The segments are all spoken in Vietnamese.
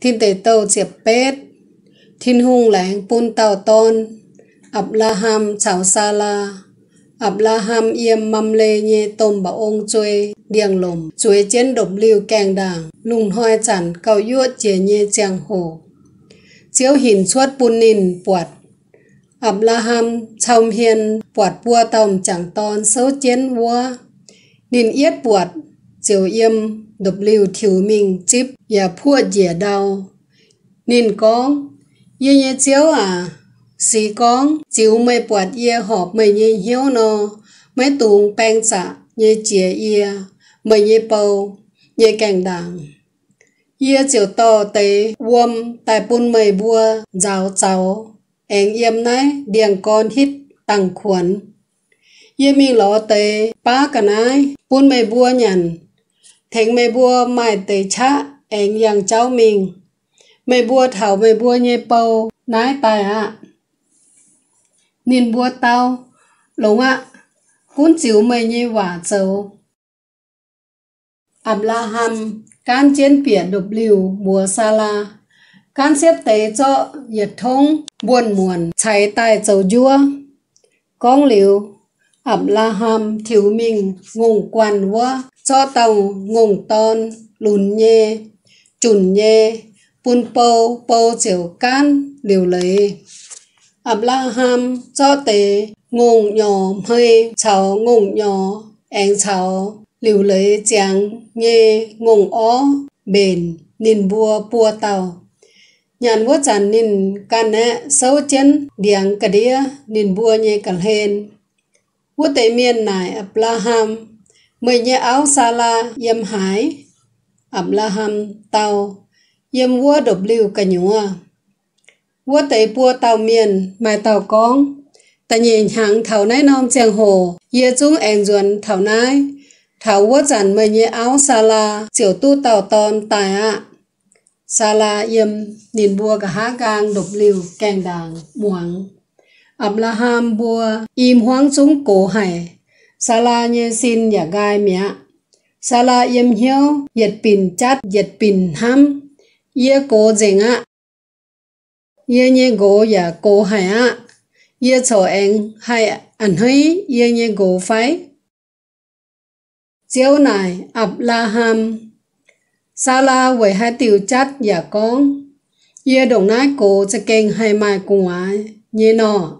Thiên tế tàu diệp bết. Thiên hung lãng bún tàu tôn. Abraham cháu xa la. Abraham yêm mâm lê nhê tôm bảo ông chuê. Điềng lùm chuê chiến độc lưu càng đảng. Lùng hoi chẳng cao yuốt chế nhê chàng hồ. Chiếu hình chuốt bún nín bọt. Abraham chồng hiền bọt bua tông chẳng tôn sâu chiến vua. Nín yết bọt. Chiều yêm độc lưu thiếu mình chíp. Yà phua dễ đau. Nín con. Yê nhê chiếu à. Sì con, chiếu mây bọt yê họp mây nhê hiếu nô, mây tùng bang xạ nhê chìa yê, mây nhê bầu, nhê càng đảng. Yê chiều to tế, uom, tài bún mây bua, giáo cháu, anh yêm nái, điềng con hít, tăng khuẩn. Yê mình ló tế, ba cả nái, bún mây bua nhằn, thánh mây bua mài tế chá, anh yàng cháu mình. Mây bua thảo mây bua nhê bầu, nái tài ạ. Nên bua tao, lúng ạ, cũng chiếu mây như vả châu. Abraham, can chiến bỉa độc liều bùa xa la, can xếp tế cho nhiệt thông, buồn muộn, cháy tài châu dua. Con liều, Abraham thiếu mình, ngùng quan vua, cho tàu ngùng ton, lùn nhê, chùn nhê, bùn bầu, bầu chiều can, liều lấy. Abraham cho tế ngùng nhỏ hơi cháu ngùng nhỏ anh cháu liều lấy chàng nghe ngùng ó bền nên bua bua tàu nhàn bua chán nên can nẹ sâu chân điàng cả đĩa nên bua nhẹ cả hên bua tế miền này Abraham mời nhẹ áo xa la yêm hái Abraham tàu yêm bua độc lưu cả nhúa vua tế bua tàu miền mài tàu con ta nhìn hàng thảo nái non chàng hồ yê chung anh duẩn thảo nái thảo vua chẳng mời nhé áo xa la chiều tu tàu ton tài ạ xa la yêm nhìn bua cả há gang độc liều càng đàng muang Abraham bua im hoang chúng cổ hải xa la nhé xin nhà gai mẹ xa la yêm hiếu yết pin chát yết pin ham yê cố dành ạ yê nhé gỗ và cô hải ạ yê chỗ anh hay ảnh hí yê nhé gỗ phái chiếu này Abraham xa la với hai tiểu chất và con yê đồng nái cô cho kênh hay mai cùng ái nhé nọ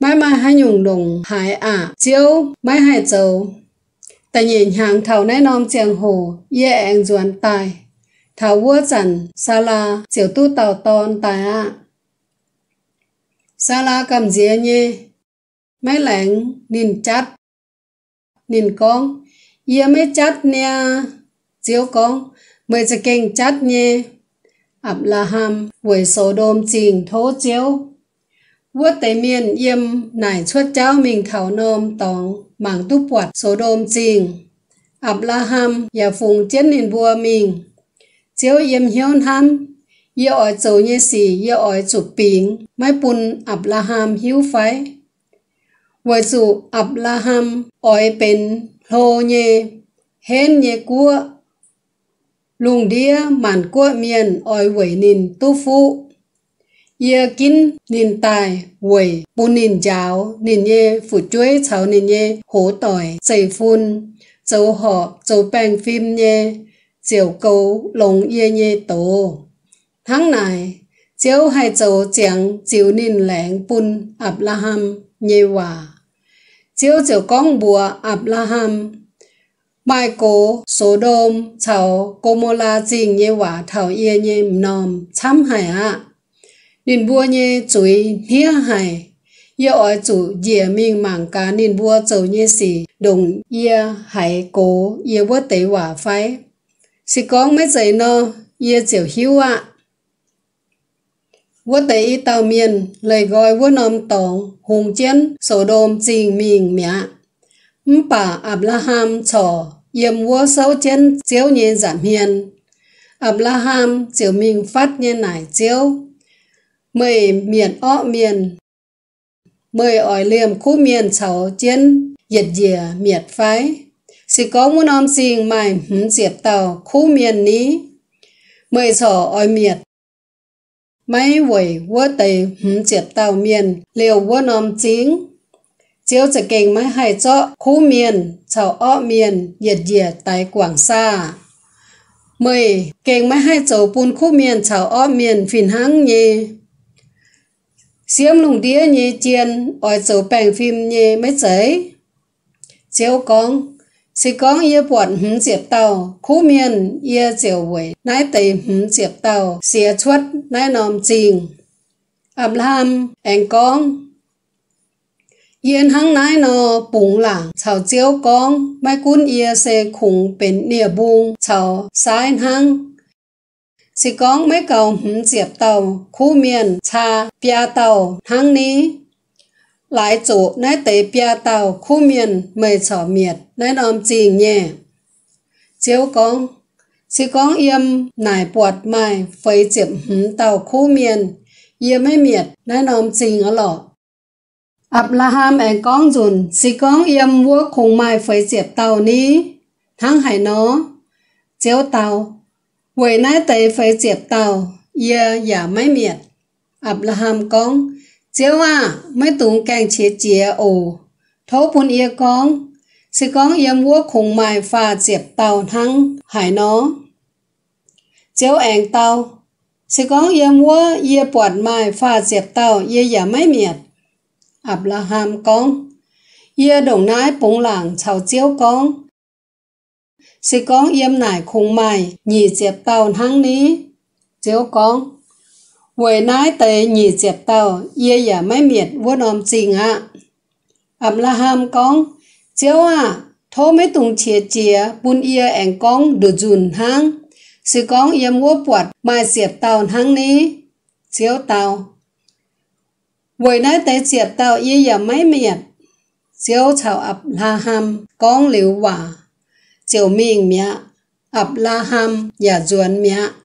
mai mai hai nhùng đồng hải ạ chiếu mai hai châu ta nhìn hàng thảo nái non chàng hồ yê anh duẩn tài thảo vua chẳng xa la chiều tu tàu tôn tài ạ xa la cầm dìa nhê mấy lãng nín chát nín con yê mấy chát nè chiếu con mười chả kênh chát nhê Abraham với số đồm trình thố chiếu vua tế miền yêm nải xuất cháu mình thảo nôm tóng mảng tu quạt số đồm trình Abraham và phùng chiến nín vua mình chiếu yếm hiếu tham yê ỏi châu nhê xì yê ỏi chụp bình mai bùn Abraham hiếu phái với dù Abraham ỏi bên lô nhê hên nhê cua lùng đĩa màn cua miền ỏi vẩy nìn tu phụ yê kín nìn tài vẩy bùn nìn giáo nìn nhê phụ chuối cháu nìn nhê hố tỏi chảy phun châu họ châu bèng phim nhê chiều cầu lồng yê nhê tổ. Tháng này, chiếu hai châu chẳng chiếu nín lãng bùn Abraham nhê hòa. Chiếu chiều con bùa Abraham. Mai cố số đôm cháu cô mô la trình nhê hòa thảo yê nhê nòm chăm hải ạ. Nín bùa nhê chúi nhía hải. Yê ỏi chủ dìa mình mảng cá nín bùa châu nhê xì đồng yê hải cố yê vớt tế hòa phái. Sì con mấy giấy nô, yê chiều hiếu ạ. Vô tế y tàu miền, lời gọi vô nôm tổng, hùng chiến, sổ đồm trình mình mẹ. Mpả Abraham trò, yêm vô sâu chiến, chiếu nhiên giảm hiền. Abraham chiều mình phát nhiên nải chiếu. Mười miền ọ miền. Mười ỏi liềm khu miền cháu chiến, diệt dìa miệt phái. Sì có muốn ôm xinh mày hứng diệp tàu khu miền ní. mười sổ oi miệt. Máy vầy vô tầy hứng chếp tàu miền, liều vô nòm chính. Chiếu trở kinh máy hay cho khu miền, chào ọ miền, nhiệt dịa tại Quảng Sa. 10. Kinh máy hay chấu bún khu miền, chào ọ miền, phìn hãng nhì. Xiêm lùng đĩa nhì chiên, oi chấu bèng phim nhì mấy giấy. Chiếu con, xí con yê bọn hứng chếp tàu, khu miền yê chiều vầy, nái tầy hứng chếp tàu, xìa chuất, nái nòm trình. Abraham, anh con. Yên hăng nái nó bụng lạng chào chiếu con mai cún yê xe khủng bến nìa buông chào sai hăng. Sì con mấy cầu hứng diệp tàu khu miền cha bia tàu hăng ní. Lái chủ nái tế bia tàu khu miền mời chó miệt nái nòm trình nhẹ. Chiếu con sì con yêm nải bọt mai phấy diệp hứng tàu khu miền yê mấy miệt nái nòm trình ở lọ. Abraham anh con dùn, xí con yêm vua khủng mai phấy diệp tàu ní. Thắng hải nó, chiếu tàu. Vậy nái tế phấy diệp tàu, yê giả máy miệt. Abraham con, chiếu à, mấy tụng càng chế chế ổ. Thố bún yê con, xí con yêm vua khủng mai phá diệp tàu thắng hải nó. Chiếu anh tàu, xí con yêm vua yê bọt mai phá diệp tàu, yê giả máy miệt. Abraham con, yê đồng nái bóng làng chào chiếu con. Sì con yêm nải khung mày nhì diệp tàu hăng ní. Chiếu con, vậy nái tế nhì diệp tàu yê giả máy miệt vô nòm trình ạ. Abraham con, chiếu à, thô mấy tùng chìa chìa bún yê ảnh con được dùn hăng. Sì con yêm vô bọt mai diệp tàu hăng ní. Chiếu tàu. Vậy nái tế diệp tàu yê giả máy miệt. Chiếu chào Abraham con liều quả. Chiều mình mẹ Abraham giả duẩn mẹ.